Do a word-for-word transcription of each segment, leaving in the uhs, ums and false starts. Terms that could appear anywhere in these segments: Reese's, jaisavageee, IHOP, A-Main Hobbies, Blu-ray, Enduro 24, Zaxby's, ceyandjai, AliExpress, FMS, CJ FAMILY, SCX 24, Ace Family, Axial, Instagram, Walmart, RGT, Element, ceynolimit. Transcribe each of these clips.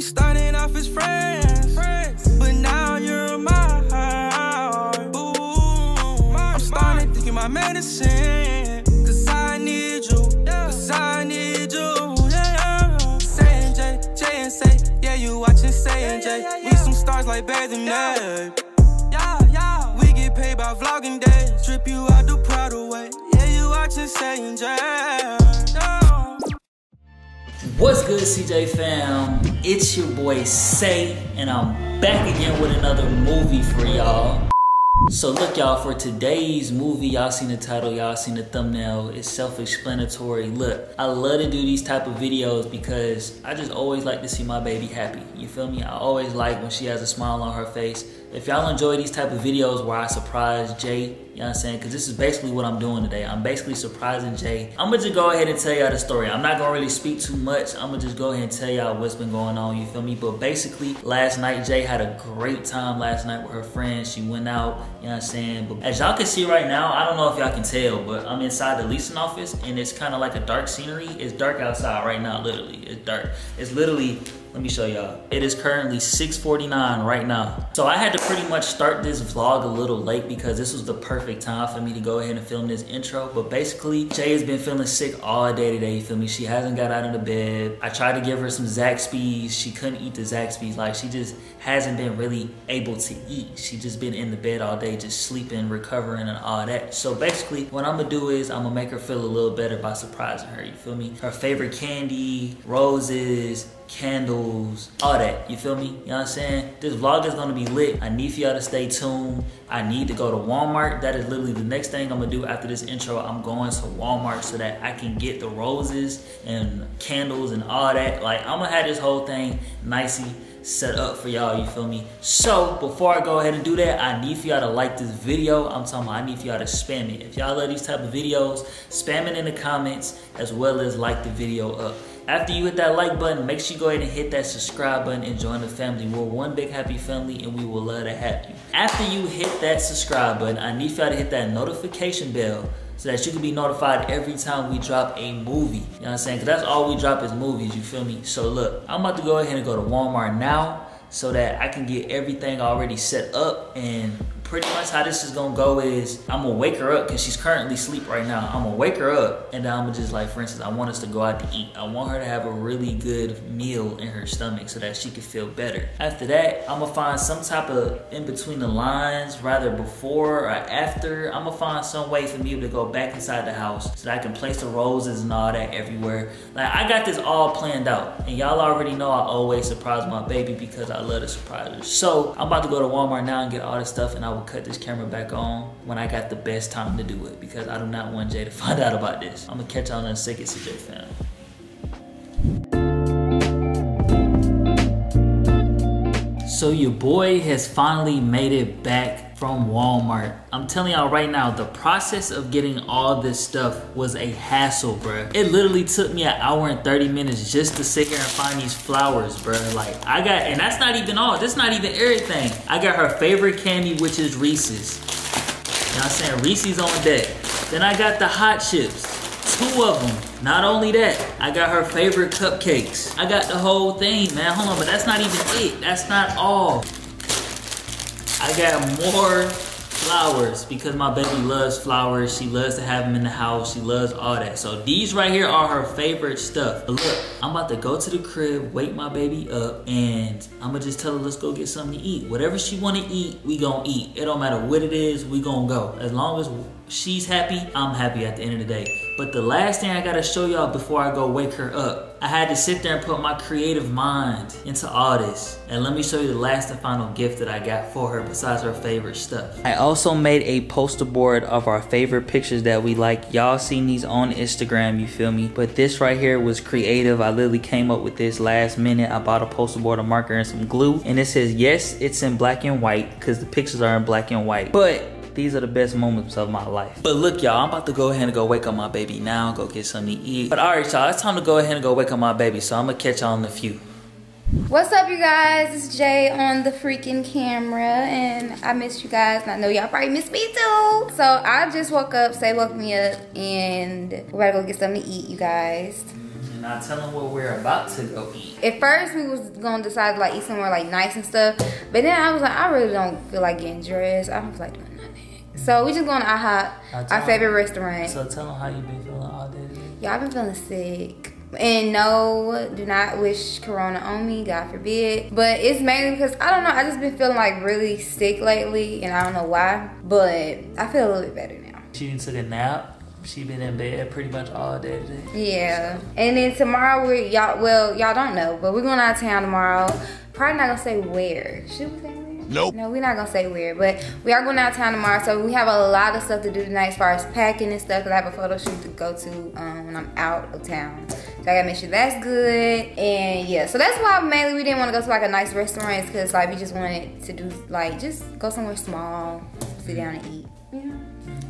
We started off as friends, friends. But now you're my heart. Ooh, my, I'm starting to thinking my medicine. Cause I need you, cause I need you, yeah. Ceyandjai, Jay and Say, yeah, you watching Ceyandjai. We some stars like Bathing Day. We get paid by vlogging day. Strip you out the Pride away. Yeah, you watching Ceyandjai. What's good, C J fam? It's your boy Say, and I'm back again with another movie for y'all. So look y'all, for today's movie, y'all seen the title, y'all seen the thumbnail, it's self-explanatory. Look, I love to do these type of videos because I just always like to see my baby happy, you feel me? I always like when she has a smile on her face. If y'all enjoy these type of videos where I surprise Jay, you know what I'm saying? Because this is basically what I'm doing today. I'm basically surprising Jay. I'm going to just go ahead and tell y'all the story. I'm not going to really speak too much. I'm going to just go ahead and tell y'all what's been going on, you feel me? But basically, last night, Jay had a great time last night with her friends. She went out, you know what I'm saying? But as y'all can see right now, I don't know if y'all can tell, but I'm inside the leasing office, and it's kind of like a dark scenery. It's dark outside right now, literally. It's dark. It's literally... Let me show y'all. It is currently six forty-nine right now. So I had to pretty much start this vlog a little late because this was the perfect time for me to go ahead and film this intro. But basically, Jay has been feeling sick all day today, you feel me? She hasn't got out of the bed. I tried to give her some Zaxby's. She couldn't eat the Zaxby's. Like, she just hasn't been really able to eat. She just been in the bed all day, just sleeping, recovering, and all that. So basically, what I'm gonna do is I'm gonna make her feel a little better by surprising her, you feel me? Her favorite candy, roses, candles, all that, you feel me? You know what I'm saying? This vlog is gonna be lit. I need for y'all to stay tuned. I need to go to Walmart. That is literally the next thing I'm gonna do after this intro. I'm going to Walmart so that I can get the roses and candles and all that. Like, I'm gonna have this whole thing nicely set up for y'all, you feel me? So before I go ahead and do that, I need for y'all to like this video. I'm talking about I need for y'all to spam it. If y'all love these type of videos, spam it in the comments as well as like the video up. After you hit that like button, make sure you go ahead and hit that subscribe button and join the family. We're one big happy family and we will love to have you. After you hit that subscribe button, I need y'all to hit that notification bell so that you can be notified every time we drop a movie. You know what I'm saying? Because that's all we drop is movies, you feel me? So look, I'm about to go ahead and go to Walmart now so that I can get everything already set up. And pretty much how this is gonna go is I'm gonna wake her up because she's currently asleep right now. I'm gonna wake her up and then I'm gonna just, like, for instance, I want us to go out to eat. I want her to have a really good meal in her stomach so that she can feel better. After that, I'm gonna find some type of in between the lines, rather before or after. I'm gonna find some way for me to go back inside the house so that I can place the roses and all that everywhere. Like, I got this all planned out and y'all already know I always surprise my baby because I love to surprise her. So I'm about to go to Walmart now and get all this stuff, and I will cut this camera back on when I got the best time to do it because I do not want Jay to find out about this. I'm gonna catch y'all in a second, C J fam. So your boy has finally made it back from Walmart. I'm telling y'all right now, the process of getting all this stuff was a hassle, bruh. It literally took me an hour and thirty minutes just to sit here and find these flowers, bruh. Like, I got, and that's not even all. That's not even everything. I got her favorite candy, which is Reese's. You know what I'm saying? Reese's on deck. Then I got the hot chips, two of them. Not only that, I got her favorite cupcakes. I got the whole thing, man. Hold on, but that's not even it. That's not all. I got more flowers because my baby loves flowers. She loves to have them in the house. She loves all that. So these right here are her favorite stuff. But look, I'm about to go to the crib, wake my baby up, and I'm gonna just tell her, let's go get something to eat. Whatever she wanna eat, we gonna eat. It don't matter what it is, we gonna go. As long as she's happy, I'm happy at the end of the day. But the last thing I gotta show y'all before I go wake her up, I had to sit there and put my creative mind into all this. And let me show you the last and final gift that I got for her besides her favorite stuff. I also made a poster board of our favorite pictures that we like. Y'all seen these on Instagram, you feel me? But this right here was creative. I literally came up with this last minute. I bought a poster board, a marker, and some glue. And it says, yes, it's in black and white because the pictures are in black and white. But these are the best moments of my life. But look, y'all, I'm about to go ahead and go wake up my baby now, go get something to eat. But all right, y'all, it's time to go ahead and go wake up my baby, so I'm gonna catch y'all in a few. What's up, you guys? It's Jay on the freaking camera, and I miss you guys, and I know y'all probably miss me too. So I just woke up, Say woke me up, and we're about to go get something to eat, you guys. not telling what we're about to go eat. At first we was gonna decide to like eat somewhere like nice and stuff, but then I was like, I really don't feel like getting dressed. I don't feel like doing nothing. So we just going to IHOP, our favorite restaurant. So tell them how you been feeling all day today. Yeah, I've been feeling sick. And no, do not wish corona on me, God forbid. But it's mainly because, I don't know, I just been feeling like really sick lately, and I don't know why, but I feel a little bit better now. She took a nap. She been in bed pretty much all day today. Yeah. So. And then tomorrow, we y'all, well, y'all don't know, but we're going out of town tomorrow. Probably not going to say where. Should we say where? Nope. No, we're not going to say where, but we are going out of town tomorrow, so we have a lot of stuff to do tonight as far as packing and stuff, because I have a photo shoot to go to um, when I'm out of town. So I gotta make sure that's good. And yeah, so that's why mainly we didn't want to go to like a nice restaurant, because like we just wanted to do like just go somewhere small, sit down and eat. Yeah.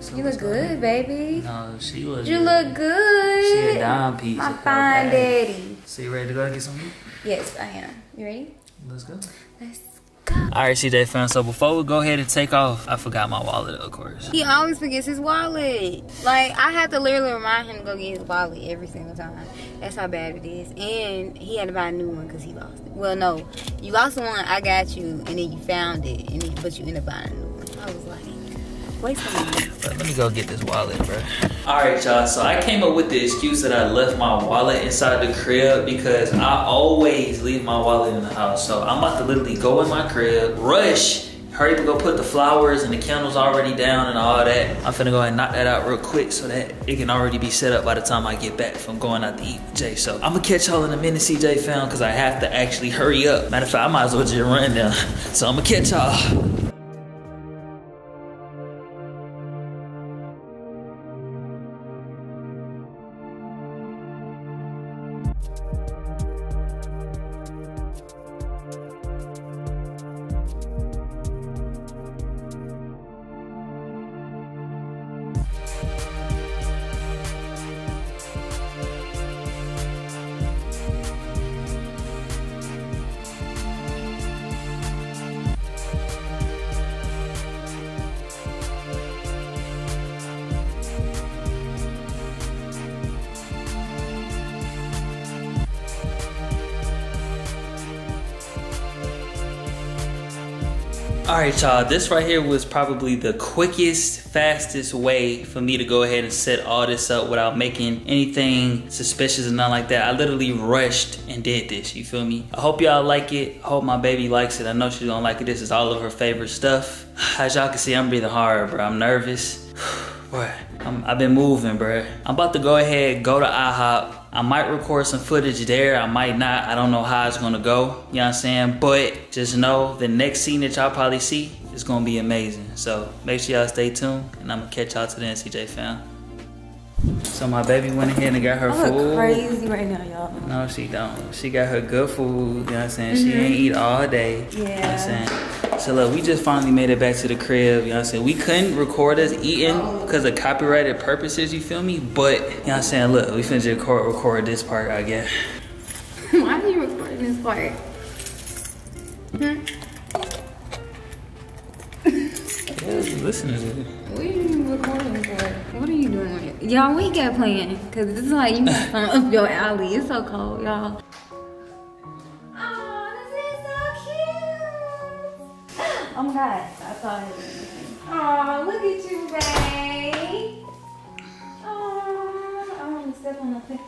So you look good, baby. No, she was. You look good. She a dime piece. My fine daddy. So you ready to go get some food? Yes, I am. You ready? Let's go. Let's go. All right, C J fam. So before we go ahead and take off, I forgot my wallet, of course. He always forgets his wallet. Like I have to literally remind him to go get his wallet every single time. That's how bad it is. And he had to buy a new one because he lost it. Well, no, you lost the one, I got you, and then you found it, and then but you ended up buying a new one. I was like, wait for me. Let me go get this wallet, bro. All right, y'all, so I came up with the excuse that I left my wallet inside the crib because I always leave my wallet in the house. So I'm about to literally go in my crib, rush, hurry to go put the flowers and the candles already down and all that. I'm finna go ahead and knock that out real quick so that it can already be set up by the time I get back from going out to eat with Jay. So I'm gonna catch y'all in a minute, C J fam, because I have to actually hurry up. Matter of fact, I might as well just run now. So I'm gonna catch y'all. All right, y'all, this right here was probably the quickest, fastest way for me to go ahead and set all this up without making anything suspicious and nothing like that. I literally rushed and did this, you feel me? I hope y'all like it. I hope my baby likes it. I know she's gonna like it. This is all of her favorite stuff. As y'all can see, I'm breathing hard, bro. I'm nervous. Boy, I'm, I've been moving, bro. I'm about to go ahead, go to IHOP. I might record some footage there, I might not. I don't know how it's gonna go, you know what I'm saying? But just know the next scene that y'all probably see is gonna be amazing. So make sure y'all stay tuned, and I'm gonna catch y'all to the N C J fam. So my baby went ahead and got her I food. I look crazy right now, y'all. No, she don't. She got her good food, you know what I'm saying? Mm-hmm. She ain't eat all day, yeah. You know what I'm saying? So look, we just finally made it back to the crib, you know what I'm saying? We couldn't record us eating because of copyrighted purposes, you feel me? But, you know what I'm saying? Look, we finna just record, record this part, I guess. Why are you recording this part? Hmm? Listen to me. What are you recording for? What are you doing? Y'all, we got playing, because this is like you must come up your alley. It's so cold, y'all. Oh, this is so cute. Oh my God, I saw it. Oh, look at you, babe. Oh, I want to step on nothing.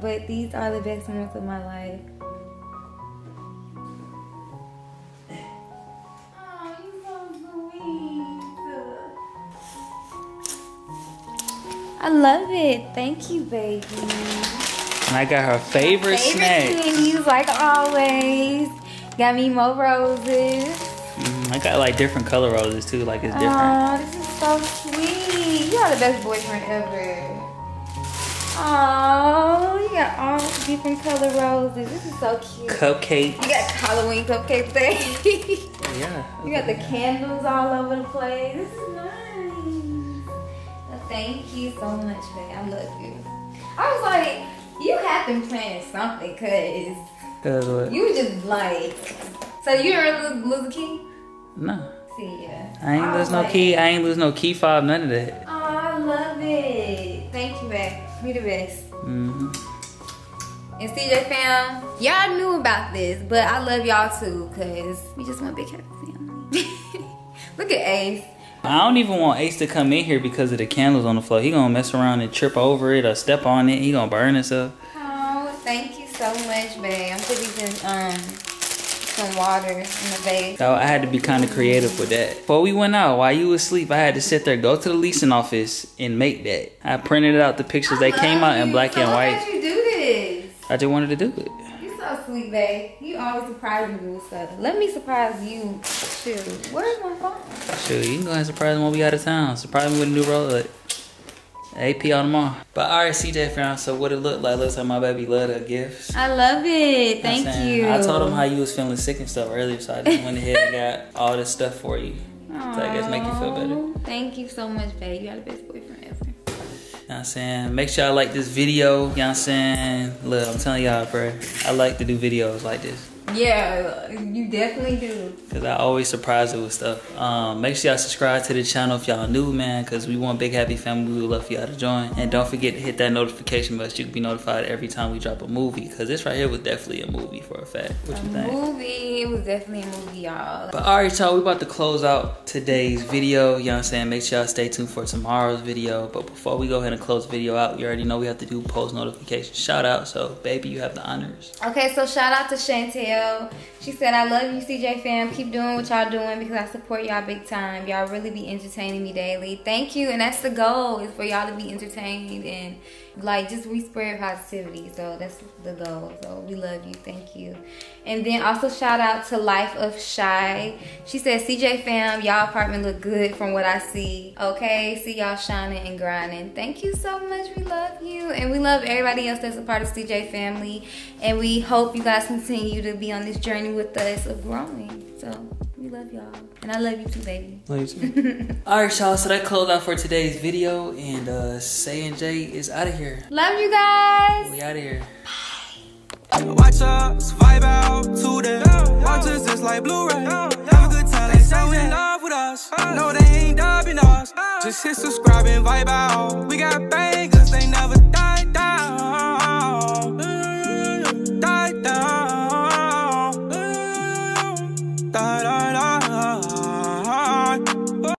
But these are the best moments of my life. Oh, you so sweet. I love it. Thank you, baby. And I got her favorite, favorite snack. Favorite like always. Got me more roses. Mm, I got like different color roses too. Like it's different. Oh, this is so sweet. You are the best boyfriend ever. Oh, you got all different color roses. This is so cute. Cupcake. You got Halloween cupcake thing. Yeah. You got the candles all over the place. This is nice. Well, thank you so much, babe. I love you. I was like, you have been planning something, cause, cause what? You just like, so you ever lose a key? No. See, yeah. I ain't I lose no like, key. I ain't lose no key fob. None of that. Oh, I love it. Thank you, babe. You the best. Mm-hmm. And C J fam, y'all knew about this, but I love y'all too, cause we just want big happy family. Look at Ace. I don't even want Ace to come in here because of the candles on the floor. He gonna mess around and trip over it or step on it. He gonna burn himself. Oh, thank you so much, babe. I'm putting some, um, some water in the vase. So I had to be kind of creative with that. Before we went out, while you was asleep, I had to sit there, go to the leasing office and make that. I printed out the pictures. They came out in black and white. How did you do this? I just wanted to do it. Sweet babe, you always surprise me with stuff. Let me surprise you. Shoot, where's my phone? Shoot, you can go ahead and surprise me when we out of town. Surprise me with a new roller. A P on tomorrow. But alright, C J found. So what it looked like? Looks like my baby loved her gifts. I love it. Thank you. I told him how you was feeling sick and stuff earlier, so I just went ahead and got all this stuff for you. Aww, so I guess make you feel better. Thank you so much, babe. You are the best boyfriend ever. You know what I'm saying? Make sure y'all like this video. You know what I'm saying? Look, I'm telling y'all, bro. I like to do videos like this. Yeah, you definitely do. Because I always surprise it with stuff. Um, make sure y'all subscribe to the channel if y'all new, man. Because we want big, happy family. We would love for y'all to join. And don't forget to hit that notification bell so you can be notified every time we drop a movie. Because this right here was definitely a movie for a fact. What you think? A movie. It was definitely a movie, y'all. But all right, y'all. We about to close out today's video. You know what I'm saying? Make sure y'all stay tuned for tomorrow's video. But before we go ahead and close the video out, you already know we have to do post notification shout out. So, baby, you have the honors. Okay, so shout out to Chantel. She said, I love you, C J fam. Keep doing what y'all doing because I support y'all big time. Y'all really be entertaining me daily. Thank you. And that's the goal, is for y'all to be entertained and like just re-spread positivity. So that's the goal. So we love you. Thank you. And then also shout out to Life of Shy. She said, C J fam, y'all apartment look good from what I see. Okay, see y'all shining and grinding. Thank you so much. We love you. And we love everybody else that's a part of C J family. And we hope you guys continue to be on this journey with us of growing. So we love y'all. And I love you too, baby. Love you too. Alright, y'all. So that closed out for today's video. And uh, ceyandjai is out of here. Love you guys. We out of here. Bye. Watch out, vibe out today. Watch us just like Blu-ray. Have a good time. They so in love with us. No, they ain't dubbing us. Just hit subscribe and vibe out. We got back.